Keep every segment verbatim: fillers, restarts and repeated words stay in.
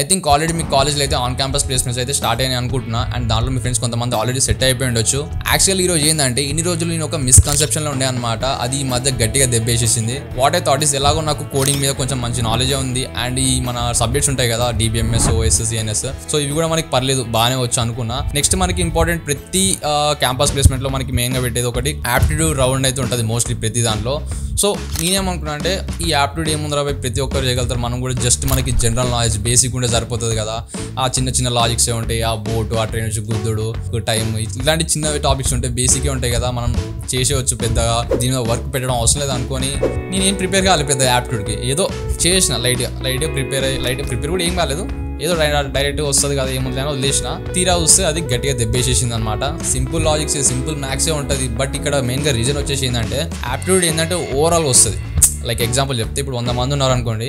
I think already మీ కాలేజ్లో అయితే ఆన్ క్యాంపస్ ప్లేస్మెంట్స్ అయితే స్టార్ట్ అయినాయి అనుకుంటున్నా, అండ్ దాంట్లో మీ ఫ్రెండ్స్ కొంతమంది ఆల్రెడీ సెట్ అయిపోయి ఉండొచ్చు. యాక్చువల్ ఈ రోజు ఏంటంటే ఇన్ని రోజులు నేను ఒక మిస్కన్సెప్షన్లో ఉండే అనమాట, అది ఈ మధ్య గట్టిగా దెబ్బేసేసింది. వాట్ ఐ థాట్ ఈస్, ఎలాగో నాకు కోడింగ్ మీద కొంచెం మంచి నాలెడ్జ్ ఉంది అండ్ ఈ మన సబ్జెక్ట్స్ ఉంటాయి కదా డిబిఎంఎస్, ఓఎస్, సిఎన్ఎస్, సో ఇవి కూడా మనకి పర్లేదు బాగానే వచ్చు అనుకున్నా. నెక్స్ట్ మనకి ఇంపార్టెంట్ ప్రతి క్యాంపస్ ప్లేస్మెంట్లో మనకి మెయిన్గా పెట్టేది ఒకటి యాప్టిట్యూడ్ రౌండ్ అయితే ఉంటుంది మోస్ట్లీ ప్రతి దాంట్లో. సో నేనేమనుకున్నా అంటే ఈ యాప్టిట్యూడ్ ఏముందిరా ప్రతి ఒక్కరు చేయగలుగుతారు, మనం కూడా జస్ట్ మనకి జనరల్ నాలెడ్జ్ బేసిక్ ఉంటే సరిపోతుంది కదా, ఆ చిన్న చిన్న లాజిక్స్ ఏ ఉంటాయి, ఆ బోటు, ఆ ట్రైన్ వచ్చి గుద్దుడు, టైం, ఇలాంటి చిన్న టాపిక్స్ ఉంటాయి బేసికే ఉంటాయి కదా, మనం చేసేవచ్చు, పెద్దగా దీని మీద వర్క్ పెట్టడం అవసరం లేదు అనుకొని నేనేం ప్రిపేర్ కాలేదు పెద్ద యాప్టిట్యూడ్కి. ఏదో చేసిన లైట్గా లైట్గా ప్రిపేర్ అయ్యి లైట్గా ప్రిపేర్ కూడా ఏం కాలేదు, ఏదో డైరెక్ట్ వస్తుంది కదా ఏముంది అని వదిలేసిన. తీరా వస్తే అది గట్టిగా దెబ్బేసేసింది అనమాట. సింపుల్ లాజిక్స్, సింపుల్ మ్యాథ్సే ఉంటుంది, బట్ ఇక్కడ మెయిన్గా రీజన్ వచ్చేసి ఏంటంటే యాప్టిట్యూడ్ ఏంటంటే ఓవరాల్ వస్తుంది. లైక్ ఎగ్జాంపుల్ చెప్తే ఇప్పుడు వంద మంది ఉన్నారు అనుకోండి,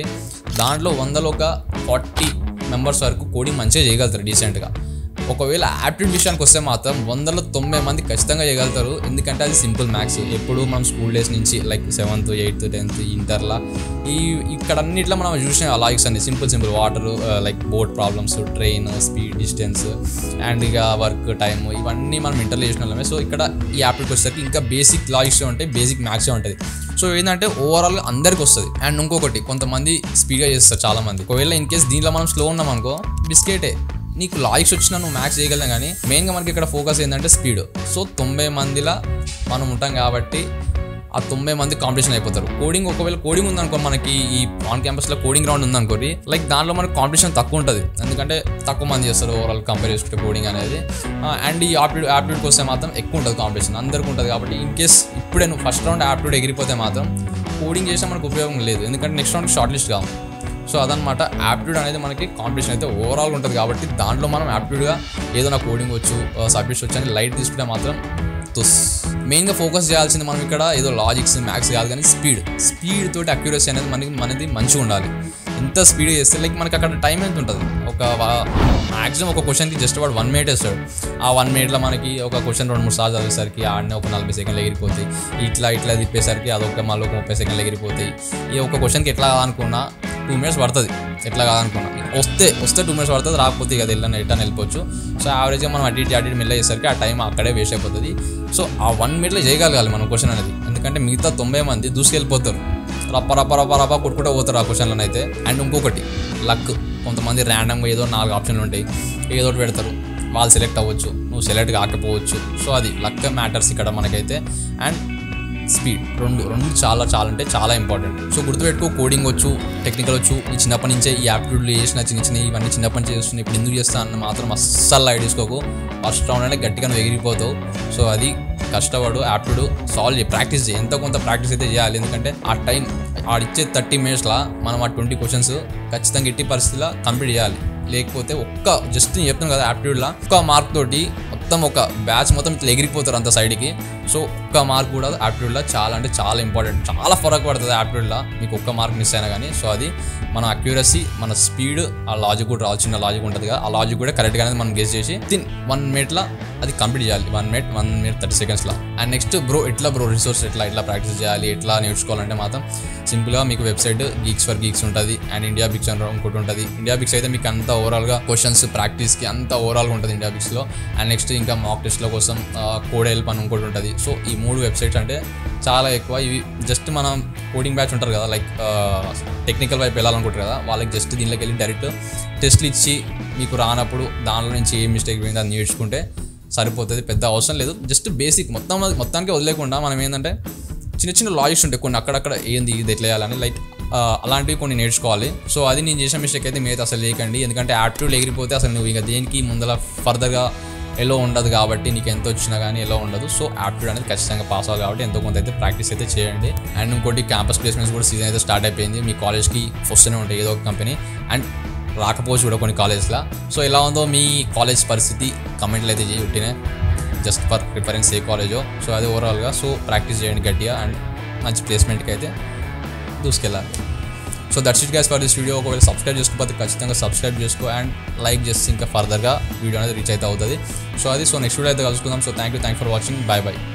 దాంట్లో వందలో ఒక ఫార్టీ మెంబర్స్ వరకు కోడింగ్ మంచిగా చేయగలుగుతారు డీసెంట్గా. ఒకవేళ యాప్టిట్యూడ్ విషయానికి వస్తే మాత్రం వందల తొంభై మంది ఖచ్చితంగా చేయగలుగుతారు, ఎందుకంటే అది సింపుల్ మ్యాథ్స్. ఎప్పుడు మనం స్కూల్ డేస్ నుంచి లైక్ సెవెంత్, ఎయిత్, టెన్త్, ఇంటర్లా ఈ ఇక్కడ అన్నిట్లో మనం చూసిన లాజిక్స్ అన్ని simple simple water, like boat problems, train speed, distance, and ఇక వర్క్ టైమ్, ఇవన్నీ మనం ఇంటర్లో చేసిన వాళ్ళమే. సో ఇక్కడ ఈ యాప్టిట్యూడ్ వచ్చేసరికి ఇంకా బేసిక్ లాజిక్స్ ఉంటాయి, బేసిక్ మ్యాథ్సే ఉంటుంది. సో ఏంటంటే ఓవరాల్ అందరికి వస్తుంది. అండ్ ఇంకొకటి కొంతమంది స్పీడ్గా చేస్తారు చాలామంది. ఒకవేళ ఇన్ కేస్ దీంట్లో మనం స్లో ఉన్నాం అనుకో బిస్కెటే, నీకు లాజిక్స్ వచ్చినా నువ్వు మ్యాథ్స్ చేయగలిగినా, కానీ మెయిన్గా మనకి ఇక్కడ ఫోకస్ ఏంటంటే స్పీడ్. సో తొంభై మందిలా మనం ఉంటాం కాబట్టి ఆ తొంభై మంది కాంపిటీషన్ అయిపోతారు. కోడింగ్ ఒకవేళ కోడింగ్ ఉందనుకో, మనకి ఈ ఆన్ క్యాంపస్లో కోడింగ్ రౌండ్ ఉందనుకోండి, లైక్ దాంట్లో మనకు కాంపిటీషన్ తక్కువ ఉంటుంది, ఎందుకంటే తక్కువ మంది చేస్తారు ఓవరాల్ కంపేర్ చేసుకుంటే కోడింగ్ అనేది. అండ్ ఈ యాప్టిట్యూడ్ యాప్టిట్యూడ్ కోసం మాత్రం ఎక్కువ ఉంటుంది కాంపిటీషన్, అందరికీ ఉంటుంది. కాబట్టి ఇన్ కేస్ ఇప్పుడే నువ్వు ఫస్ట్ రౌండ్ యాప్టిట్యూడ్ ఎగిరిపోతే మాత్రం కోడింగ్ చేసినా మనకు ఉపయోగం లేదు, ఎందుకంటే నెక్స్ట్ రౌండ్కి షార్ట్ లిస్ట్ కావాలి. సో అదనమాట యాప్టిట్యూడ్ అనేది, మనకి కాంపిటీషన్ అయితే ఓవరాల్గా ఉంటుంది కాబట్టి దాంట్లో మనం యాప్టిట్యూడ్గా ఏదైనా కోడింగ్ వచ్చు, సబ్జెక్ట్స్ వచ్చు అని లైట్ తీసుకుంటే మాత్రం తొస్. మెయిన్గా ఫోకస్ చేయాల్సింది మనం ఇక్కడ ఏదో లాజిక్స్, మ్యాథ్స్ కాదు, కానీ స్పీడ్ స్పీడ్ తోటి అక్యూరసీ అనేది మనకి మనది మంచిగా ఉండాలి. ఎంత స్పీడ్ చేస్తే లైక్ మనకి అక్కడ టైం ఎంత ఉంటుంది, ఒక మ్యాక్సిమం ఒక క్వశ్చన్కి జస్ట్ వాడు వన్ మినిట్ వేస్తాడు. ఆ వన్ మినిట్లో మనకి ఒక క్వశ్చన్ రెండు మూడు సార్లు చదివేసరికి ఆడనే ఒక నలభై సెకండ్లు ఎగిరిపోతాయి, ఇట్లా ఇట్లా తిప్పేసరికి అదొక మళ్ళీ ఒక ముప్పై సెకండ్లు ఎగిరిపోతాయి. ఈ ఒక క్వశ్చన్కి ఎట్లా అనుకున్నా టూ మినిట్స్ పడుతుంది, ఎట్లా కాదనుకున్నా వస్తే వస్తే టూ మినిట్స్ పడుతుంది, రాకపోతే కదా వెళ్ళని ఎట్లా వెళ్ళిపోవచ్చు. సో యావరేజ్గా మనం అటు ఇటు అటు ఇటు మిల్ అయ్యేసరికి ఆ టైం అక్కడే వేస్ట్ అయిపోతుంది. సో ఆ వన్ మినిట్లో చేయగలగాలి మనం క్వశ్చన్ అనేది, ఎందుకంటే మిగతా తొంభై మంది దూసుకెళ్ళిపోతారు, రప్ప రప్ప రప్ప రప్ప కొట్టుకుంటూ పోతారు ఆ క్వశ్చన్లను అయితే. అండ్ ఇంకొకటి లక్, కొంతమంది ర్యాండమ్గా ఏదో నాలుగు ఆప్షన్లు ఉంటాయి, ఏదో పెడతారు, వాళ్ళు సెలెక్ట్ అవ్వచ్చు, నువ్వు సెలెక్ట్ కాకపోవచ్చు. సో అది లక్ మ్యాటర్స్ ఇక్కడ మనకైతే. అండ్ స్పీడ్ రెండు రెండు చాలా చాలా అంటే చాలా ఇంపార్టెంట్. సో గుర్తుపెట్టుకో, కోడింగ్ వచ్చు, టెక్నికల్ వచ్చు, ఈ చిన్నప్పటి నుంచే ఈ యాప్టిట్యూడ్లు చేసిన చిన్న చిన్న ఇవన్నీ చిన్నప్పటి నుంచి చేస్తున్నాయి, ఇప్పుడు ఎందుకు చేస్తానని మాత్రం అస్సలు లైట్ తీసుకోకు. ఫస్ట్ రౌండ్ అంటే గట్టిగా ఎగిరిపోతావు. సో అది కష్టపడు, యాప్టిట్యూడ్ సాల్వ్ చేయి, ప్రాక్టీస్ చేయి, ఎంతో కొంత ప్రాక్టీస్ అయితే చేయాలి, ఎందుకంటే ఆ టైం ఆడిచ్చే థర్టీ మినిట్స్లో మనం ఆ ట్వంటీ క్వశ్చన్స్ ఖచ్చితంగా ఎట్టి పరిస్థితిలో కంప్లీట్ చేయాలి. లేకపోతే ఒక్క జస్ట్ నేను చెప్తాను కదా యాప్టిట్యూడ్లో ఒక్క మార్క్ తోటి మొత్తం ఒక బ్యాచ్ మొత్తం ఇట్లా ఎగిరిపోతారు అంత సైడ్కి. సో ఒక్క మార్క్ కూడా యాప్టిట్యూడ్లో చాలా అంటే చాలా ఇంపార్టెంట్, చాలా ఫరక్ పడుతుంది యాప్టిట్యూడ్లో మీకు ఒక్క మార్క్ మిస్ అయినా కానీ. సో అది మన అక్యూరసీ, మన స్పీడ్, ఆ లాజిక్ కూడా రావచ్చు, చిన్న లాజిక్ ఉంటుంది కదా, ఆ లాజిక్ కూడా కరెక్ట్గా అనేది మనం గెస్ చేసి తిన్ వన్ మినిట్లో అది కంప్లీట్ చేయాలి, one minute one minute thirty సెకండ్స్లో. అండ్ నెక్స్ట్ బ్రో ఎట్లా బ్రో రిసోర్స్ ఎట్లా ఎట్లా ప్రాక్టీస్ చేయాలి, ఎట్లా నేర్చుకోవాలంటే మాత్రం సింపుల్గా మీకు వెబ్సైట్ గీక్స్ ఫర్ గీక్స్ ఉంటుంది, అండ్ ఇండియా బిక్స్ అని ఇంకోటి ఉంటుంది. ఇండియా బిక్స్ అయితే మీకు అంతా ఓవరాల్గా క్వశ్చన్స్ ప్రాక్టీస్కి అంతా ఓవరాల్గా ఉంటుంది ఇండియా బిక్స్లో. అండ్ నెక్స్ట్ ఇంకా మాక్ టెస్ట్ల కోసం కోడ్ హెల్ప్ అని ఇంకోటి ఉంటుంది. సో ఈ మూడు వెబ్సైట్స్ అంటే చాలా ఎక్కువ, ఇవి జస్ట్ మనం కోడింగ్ బ్యాచ్ ఉంటారు కదా, లైక్ టెక్నికల్ వైపు వెళ్ళాలనుకుంటారు కదా, వాళ్ళకి జస్ట్ దీనిలోకి వెళ్ళి డైరెక్ట్ టెస్ట్లు ఇచ్చి మీకు రానప్పుడు దానిలో నుంచి ఏం మిస్టేక్ పోయిందో అది నేర్చుకుంటే సరిపోతుంది, పెద్ద అవసరం లేదు. జస్ట్ బేసిక్ మొత్తం మొత్తానికి వదిలేకుండా మనం ఏంటంటే చిన్న చిన్న లాజిక్స్ ఉంటాయి కొన్ని, అక్కడక్కడ ఏంది ఇది ఎట్లా చేయాలని లైక్ అలాంటివి కొన్ని నేర్చుకోవాలి. సో అది నేను చేసిన మిస్టేక్ అయితే మీరు అసలు చేయకండి, ఎందుకంటే యాప్టిట్యూడ్ ఎగిరిపోతే అసలు నువ్వు ఇంకా దేనికి ముందర ఫర్దర్గా ఎలా ఉండదు కాబట్టి, నీకు ఎంత వచ్చినా కానీ ఎలా ఉండదు. సో యాప్టిట్యూడ్ అనేది ఖచ్చితంగా పాస్ అవ్వాలి కాబట్టి ఎంతో కొంత అయితే ప్రాక్టీస్ అయితే చేయండి. అండ్ ఇంకోటి క్యాంపస్ ప్లేస్మెంట్స్ కూడా సీజన్ అయితే స్టార్ట్ అయిపోయింది, మీ కాలేజ్కి వస్తూనే ఉంటాయి ఏదో ఒక కంపెనీ, అండ్ రాకపోవచ్చు కూడా కొన్ని కాలేజ్లో. సో ఎలా ఉందో మీ కాలేజ్ పరిస్థితి కమెంట్లు అయితే చేయి పుట్టినే, జస్ట్ ఫర్ ప్రిఫరెన్స్ ఏ కాలేజో. సో అది ఓవరాల్గా సో ప్రాక్టీస్ చేయండి గట్టిగా, అండ్ మంచి ప్లేస్మెంట్కి అయితే దూసుకెళ్ళాలి. So that's it guys for this video. ఒకవేళ సబ్స్క్రైబ్ చేసుకోకపోతే ఖచ్చితంగా సబ్స్క్రైబ్ చేసుకో, అండ్ లైక్ చేస్తే ఇంకా ఫర్దర్గా వీడియో అనేది రీచ్ అయితే అవుతుంది. సో అది సో నెక్స్ట్ వీడియో అయితే కలుసుకుందాం. So thank you thank for watching, bye bye.